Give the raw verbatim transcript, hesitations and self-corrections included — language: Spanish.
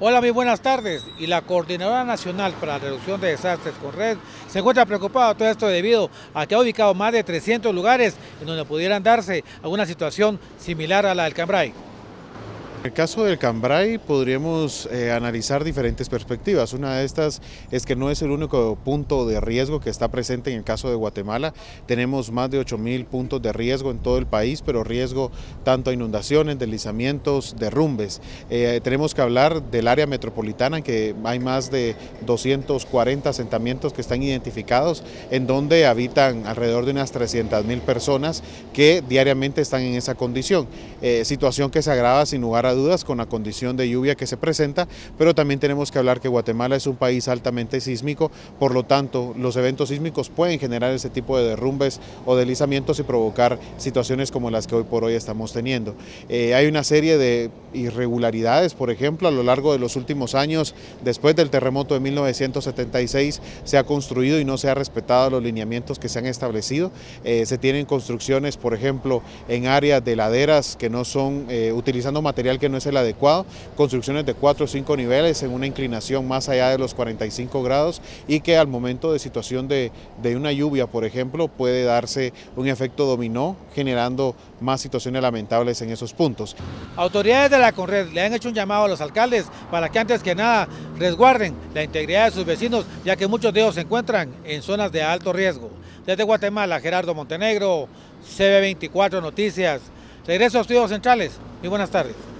Hola, muy buenas tardes. Y la Coordinadora Nacional para la Reducción de Desastres, CONRED, se encuentra preocupada de todo esto debido a que ha ubicado más de trescientos lugares en donde pudieran darse alguna situación similar a la del Cambray. En el caso del Cambray podríamos eh, analizar diferentes perspectivas. Una de estas es que no es el único punto de riesgo que está presente en el caso de Guatemala. Tenemos más de ocho mil puntos de riesgo en todo el país, pero riesgo tanto a inundaciones, deslizamientos, derrumbes. Eh, tenemos que hablar del área metropolitana, que hay más de doscientos cuarenta asentamientos que están identificados, en donde habitan alrededor de unas trescientas mil personas que diariamente están en esa condición. Eh, situación que se agrava sin lugar a dudas con la condición de lluvia que se presenta, pero también tenemos que hablar que Guatemala es un país altamente sísmico, por lo tanto los eventos sísmicos pueden generar ese tipo de derrumbes o deslizamientos y provocar situaciones como las que hoy por hoy estamos teniendo. Eh, hay una serie de irregularidades, por ejemplo, a lo largo de los últimos años, después del terremoto de mil novecientos setenta y seis, se ha construido y no se ha respetado los lineamientos que se han establecido. Eh, se tienen construcciones, por ejemplo, en áreas de laderas que no son, eh, utilizando material que no es el adecuado, construcciones de cuatro o cinco niveles en una inclinación más allá de los cuarenta y cinco grados, y que al momento de situación de, de una lluvia, por ejemplo, puede darse un efecto dominó generando más situaciones lamentables en esos puntos. Autoridades de la CONRED le han hecho un llamado a los alcaldes para que antes que nada resguarden la integridad de sus vecinos, ya que muchos de ellos se encuentran en zonas de alto riesgo. Desde Guatemala, Gerardo Montenegro, C B veinticuatro Noticias. Regreso a Estudios Centrales. Muy buenas tardes.